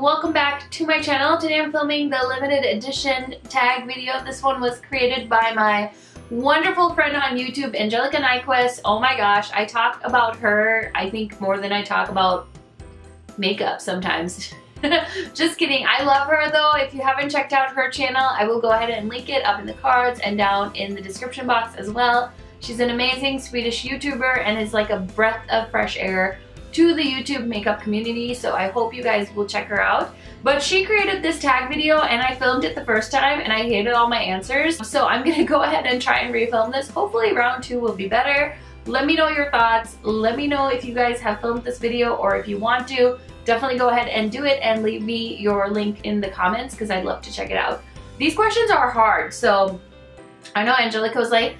welcome back to my channel. Today I'm filming the limited edition tag video. This one was created by my wonderful friend on YouTube, Angelica Nyquist. Oh my gosh, I talk about her, I think, more than I talk about makeup sometimes. Just kidding. I love her though. If you haven't checked out her channel, I will go ahead and link it up in the cards and down in the description box as well. She's an amazing Swedish YouTuber and is like a breath of fresh air to the YouTube makeup community, so I hope you guys will check her out. But she created this tag video and I filmed it the first time and I hated all my answers, so I'm gonna go ahead and try and refilm this. Hopefully round two will be better. Let me know your thoughts. Let me know if you guys have filmed this video, or if you want to, definitely go ahead and do it and leave me your link in the comments because I'd love to check it out. These questions are hard, so I know Angelica was like,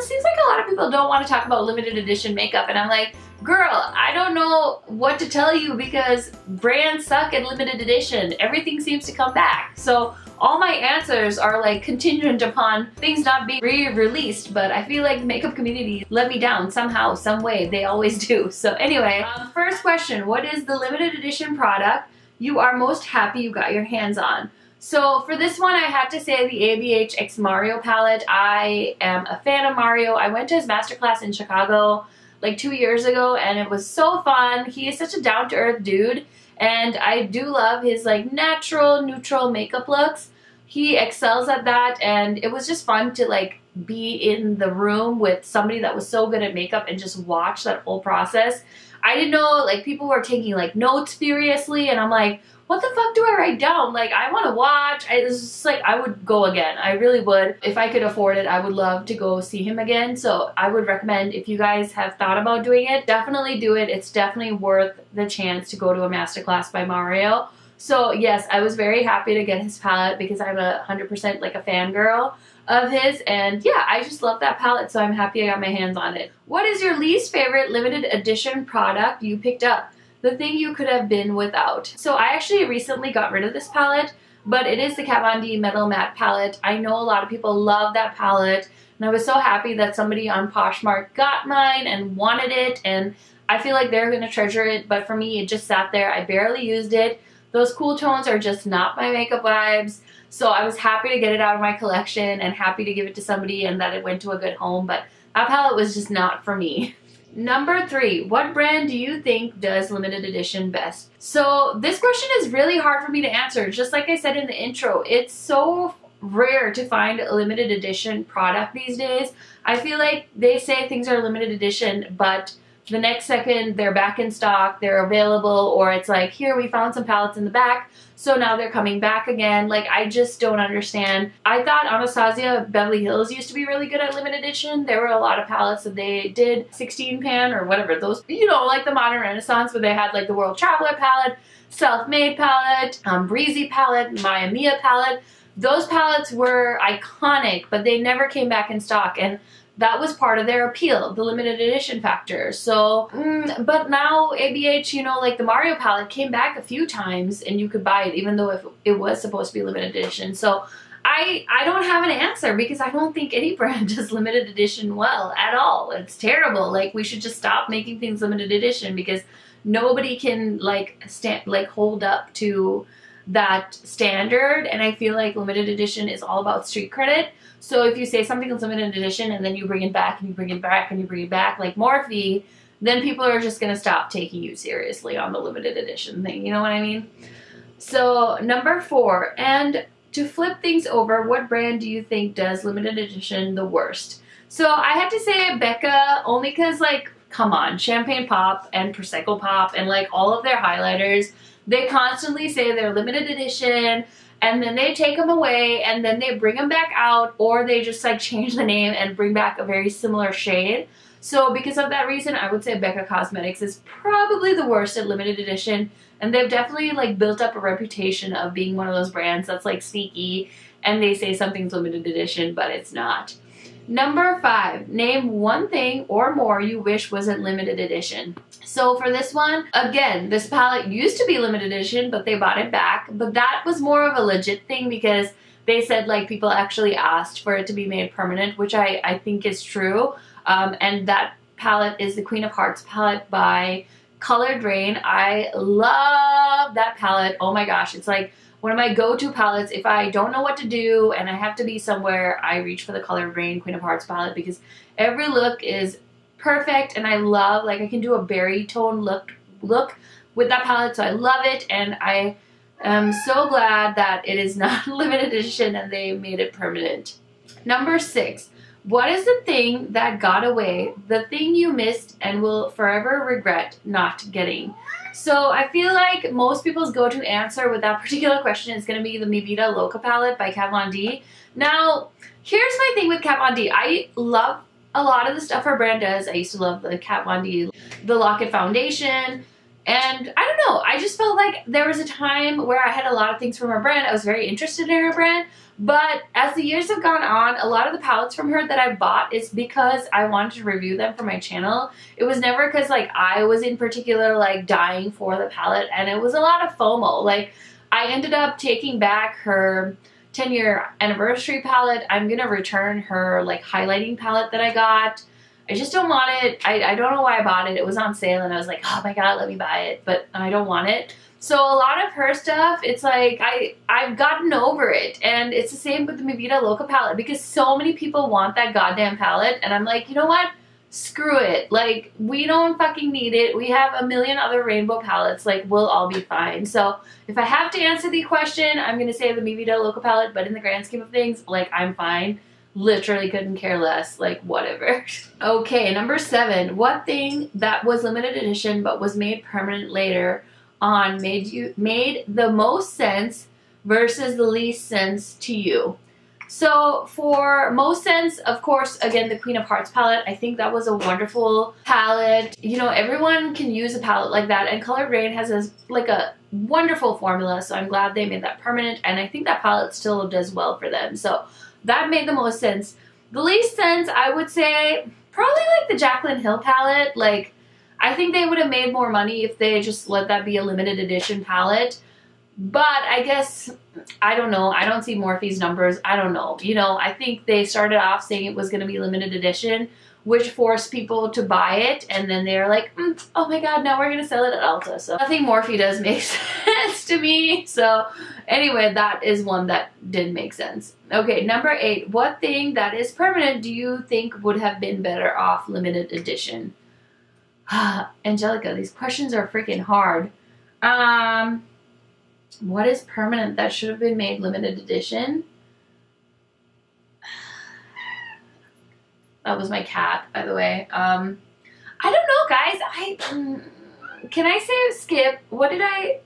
seems like a lot of people don't want to talk about limited edition makeup, and I'm like, girl, I don't know what to tell you because brands suck at limited edition. Everything seems to come back. So all my answers are like contingent upon things not being re-released, but I feel like the makeup community let me down somehow, some way. They always do. So anyway, first question, what is the limited edition product you are most happy you got your hands on? So for this one, I had to say the ABH X Mario palette. I am a fan of Mario. I went to his masterclass in Chicago like 2 years ago and it was so fun. He is such a down-to-earth dude and I do love his like natural, neutral makeup looks. He excels at that and it was just fun to like be in the room with somebody that was so good at makeup and just watch that whole process. I didn't know, like, people were taking like notes furiously and I'm like, what the fuck do I write down? Like, I want to watch. It's just like, I would go again. I really would. If I could afford it, I would love to go see him again. So I would recommend, if you guys have thought about doing it, definitely do it. It's definitely worth the chance to go to a masterclass by Mario. So yes, I was very happy to get his palette because I'm 100% like a fangirl of his, and yeah, I just love that palette, so I'm happy I got my hands on it. What is your least favorite limited edition product you picked up? The thing you could have been without. So I actually recently got rid of this palette, but it is the Kat Von D Metal Matte Palette. I know a lot of people love that palette, and I was so happy that somebody on Poshmark got mine and wanted it, and I feel like they're gonna treasure it, but for me, it just sat there. I barely used it. Those cool tones are just not my makeup vibes, so I was happy to get it out of my collection and happy to give it to somebody and that it went to a good home, but that palette was just not for me. Number three, what brand do you think does limited edition best? So this question is really hard for me to answer. Just like I said in the intro, it's so rare to find a limited edition product these days. I feel like they say things are limited edition, but the next second they're back in stock, they're available, or it's like, here, we found some palettes in the back, so now they're coming back again. Like, I just don't understand. I thought Anastasia Beverly Hills used to be really good at limited edition. There were a lot of palettes that they did 16 pan or whatever, those, you know, like the modern renaissance where they had like the World Traveler palette, Self-Made palette, Breezy palette, Maya Mia palette. Those palettes were iconic, but they never came back in stock, and that was part of their appeal, the limited edition factor. So, but now ABH, you know, like the Mario palette came back a few times and you could buy it, even though if it was supposed to be limited edition. So I don't have an answer because I don't think any brand does limited edition well at all. It's terrible. Like, we should just stop making things limited edition because nobody can like hold up to that standard, and I feel like limited edition is all about street credit. So if you say something's limited edition and then you bring it back and you bring it back and you bring it back like Morphe, then people are just gonna stop taking you seriously on the limited edition thing, you know what I mean? So number four, and to flip things over, what brand do you think does limited edition the worst? So I had to say Becca, only because, like, come on, Champagne Pop and Prosecco Pop and like all of their highlighters, they constantly say they're limited edition and then they take them away and then they bring them back out, or they just like change the name and bring back a very similar shade. So because of that reason, I would say MAC Cosmetics is probably the worst at limited edition, and they've definitely like built up a reputation of being one of those brands that's like sneaky and they say something's limited edition but it's not. Number five, name one thing or more you wish wasn't limited edition. So for this one, again, this palette used to be limited edition, but they bought it back. But that was more of a legit thing because they said like people actually asked for it to be made permanent, which I think is true. And that palette is the Queen of Hearts palette by Colored Rain. I love that palette. Oh my gosh, it's like one of my go-to palettes. If I don't know what to do and I have to be somewhere, I reach for the Colored Rain Queen of Hearts palette because every look is perfect, and I love, like, I can do a berry tone look with that palette, so I love it, and I am so glad that it is not limited edition and they made it permanent. Number 6. What is the thing that got away, the thing you missed and will forever regret not getting? So I feel like most people's go-to answer with that particular question is going to be the Mi Vida Loca palette by Kat Von D. Now, here's my thing with Kat Von D. I love a lot of the stuff her brand does. I used to love the Kat Von D, the Locket Foundation. And I don't know, I just felt like there was a time where I had a lot of things from her brand. I was very interested in her brand. But as the years have gone on, a lot of the palettes from her that I bought is because I wanted to review them for my channel. It was never because, like, I was in particular, like, dying for the palette. And it was a lot of FOMO. Like, I ended up taking back her 10-year anniversary palette. I'm going to return her, like, highlighting palette that I got. I just don't want it. I don't know why I bought it. It was on sale and I was like, oh my god, let me buy it, but I don't want it. So a lot of her stuff, it's like I've gotten over it, and it's the same with the Mi Vida Loca palette because so many people want that goddamn palette, and I'm like, you know what? Screw it. Like, we don't fucking need it. We have a million other rainbow palettes. Like, we'll all be fine. So if I have to answer the question, I'm gonna say the Mi Vida Loca palette, but in the grand scheme of things, like, I'm fine. Literally couldn't care less, like, whatever. Okay, number 7. What thing that was limited edition but was made permanent later on made the most sense versus the least sense to you? So for most sense, of course, again, the Queen of Hearts palette. I think that was a wonderful palette. You know, everyone can use a palette like that, and Colored Rain has a wonderful formula, so I'm glad they made that permanent, and I think that palette still does well for them. So that made the most sense. The least sense, I would say, probably like the Jaclyn Hill palette. Like, I think they would have made more money if they just let that be a limited edition palette. But I guess, I don't know. I don't see Morphe's numbers. I don't know. You know, I think they started off saying it was going to be limited edition, which forced people to buy it. And then they're like, oh my god, now we're going to sell it at Ulta. So nothing Morphe does makes sense to me. So anyway, that is one that didn't make sense. Okay, number 8. What thing that is permanent do you think would have been better off limited edition? Angelica, these questions are freaking hard. What is permanent that should have been made limited edition? That was my cat, by the way. I don't know, guys. Can I say skip? What did I?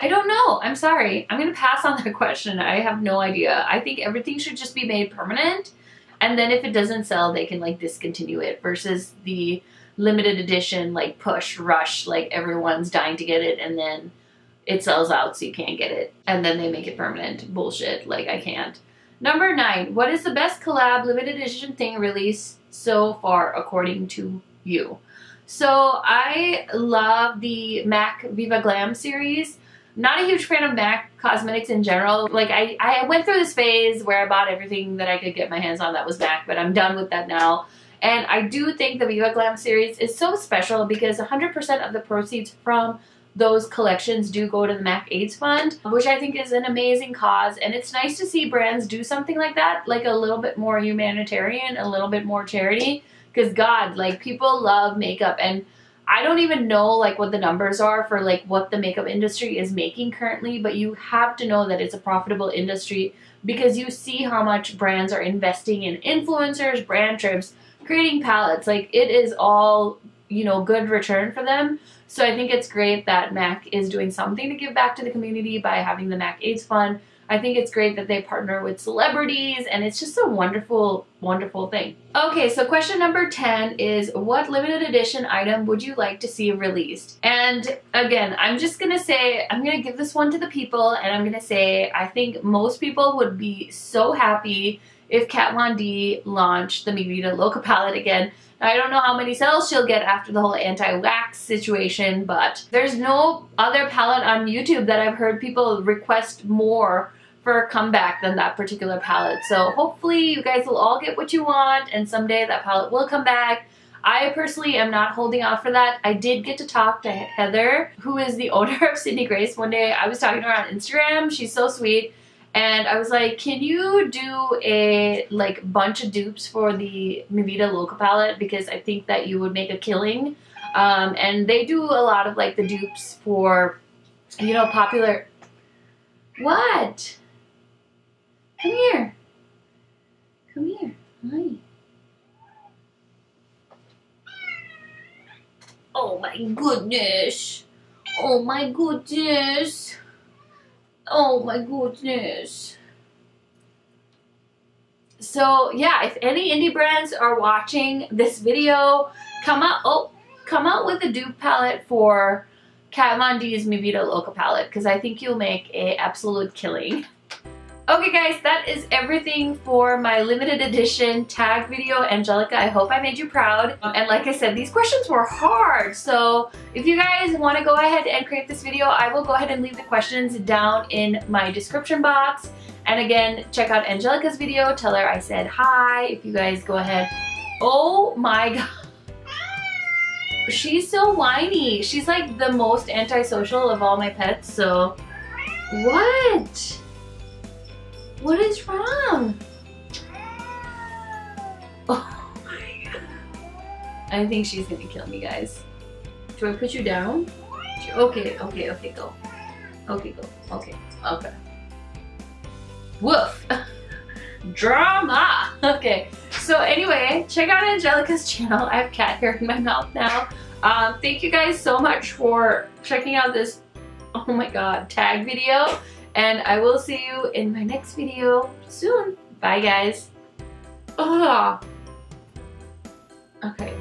I don't know. I'm sorry. I'm going to pass on that question. I have no idea. I think everything should just be made permanent. And then if it doesn't sell, they can, like, discontinue it versus the limited edition, like, push, rush, like, everyone's dying to get it and then it sells out so you can't get it. And then they make it permanent. Bullshit. Like, I can't. Number 9. What is the best collab limited edition thing released so far according to you? So I love the MAC Viva Glam series. Not a huge fan of MAC Cosmetics in general. Like, I went through this phase where I bought everything that I could get my hands on that was MAC, but I'm done with that now. And I do think the Viva Glam series is so special because 100% of the proceeds from those collections do go to the MAC AIDS Fund, which I think is an amazing cause, and it's nice to see brands do something like that, like a little bit more humanitarian, a little bit more charity, because god, like, people love makeup, and I don't even know, like, what the numbers are for, like, what the makeup industry is making currently, but you have to know that it's a profitable industry because you see how much brands are investing in influencers, brand trips, creating palettes. Like, it is all, you know, good return for them. So I think it's great that MAC is doing something to give back to the community by having the MAC AIDS Fund. I think it's great that they partner with celebrities, and it's just a wonderful, wonderful thing. Okay, so question number 10 is, what limited edition item would you like to see released? And again, I'm just gonna say, I'm gonna give this one to the people, and I'm gonna say, I think most people would be so happy if Kat Von D launched the Mi Vida Loca palette again. I don't know how many sales she'll get after the whole anti-wax situation, but there's no other palette on YouTube that I've heard people request more for a comeback than that particular palette. So hopefully you guys will all get what you want, and someday that palette will come back. I personally am not holding out for that. I did get to talk to Heather, who is the owner of Sydney Grace. One day I was talking to her on Instagram. She's so sweet. And I was like, can you do a like bunch of dupes for the Mi Vida Loca palette? Because I think that you would make a killing. And they do a lot of like the dupes for, you know, popular... What? Come here. Come here. Hi. Oh my goodness. Oh my goodness. Oh my goodness. So yeah, if any indie brands are watching this video, come out with a dupe palette for Kat Von D's Mi Vida Loca palette, because I think you'll make an absolute killing. Okay guys, that is everything for my limited edition tag video. Angelica, I hope I made you proud. And like I said, these questions were hard. So if you guys want to go ahead and create this video, I will go ahead and leave the questions down in my description box. And again, check out Angelica's video. Tell her I said hi. If you guys go ahead. Oh my God. She's so whiny. She's like the most antisocial of all my pets, so... What? What is wrong? Oh my God. I think she's gonna kill me, guys. Do I put you down? Okay, okay, okay, go. Okay, go. Okay, okay. Woof! Drama! Okay. So anyway, check out Angelica's channel. I have cat hair in my mouth now. Thank you guys so much for checking out this, oh my God, tag video. And I will see you in my next video soon. Bye guys. Ugh. Okay.